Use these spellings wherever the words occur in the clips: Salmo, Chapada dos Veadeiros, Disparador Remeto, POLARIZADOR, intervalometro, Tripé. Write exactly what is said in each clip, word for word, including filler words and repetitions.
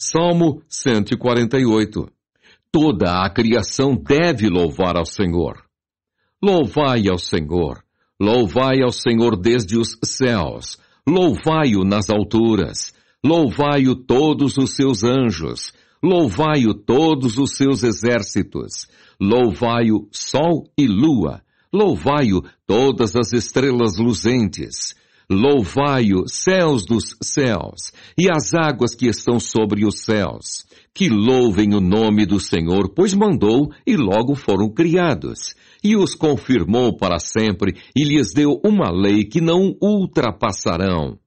Salmo cento e quarenta e oito. Toda a criação deve louvar ao Senhor. Louvai ao Senhor, louvai ao Senhor desde os céus, louvai-o nas alturas, louvai-o todos os seus anjos, louvai-o todos os seus exércitos, louvai-o sol e lua, louvai-o todas as estrelas luzentes, louvai-o céus dos céus e as águas que estão sobre os céus, que louvem o nome do Senhor, pois mandou e logo foram criados, e os confirmou para sempre e lhes deu uma lei que não ultrapassarão.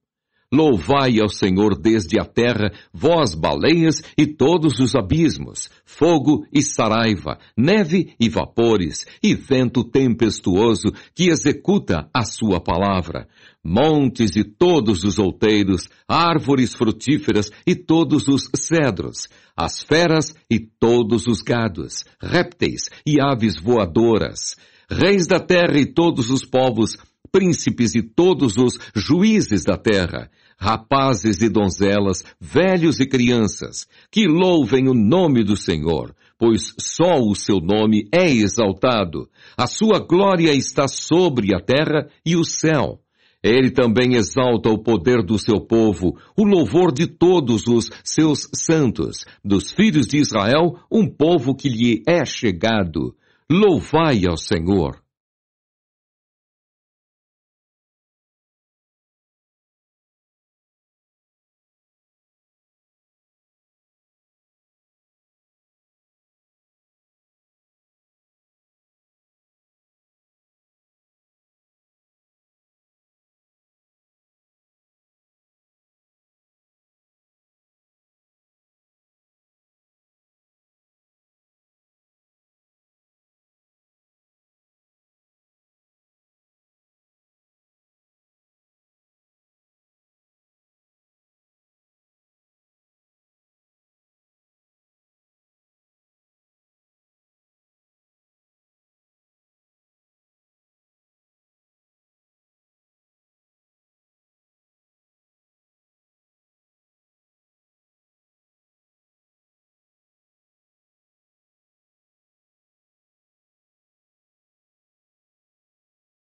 Louvai ao Senhor desde a terra, vós baleias e todos os abismos, fogo e saraiva, neve e vapores, e vento tempestuoso que executa a sua palavra. Montes e todos os outeiros, árvores frutíferas e todos os cedros, as feras e todos os gados, répteis e aves voadoras, reis da terra e todos os povos, príncipes e todos os juízes da terra, rapazes e donzelas, velhos e crianças, que louvem o nome do Senhor, pois só o seu nome é exaltado. A sua glória está sobre a terra e o céu. Ele também exalta o poder do seu povo, o louvor de todos os seus santos, dos filhos de Israel, um povo que lhe é chegado. Louvai ao Senhor.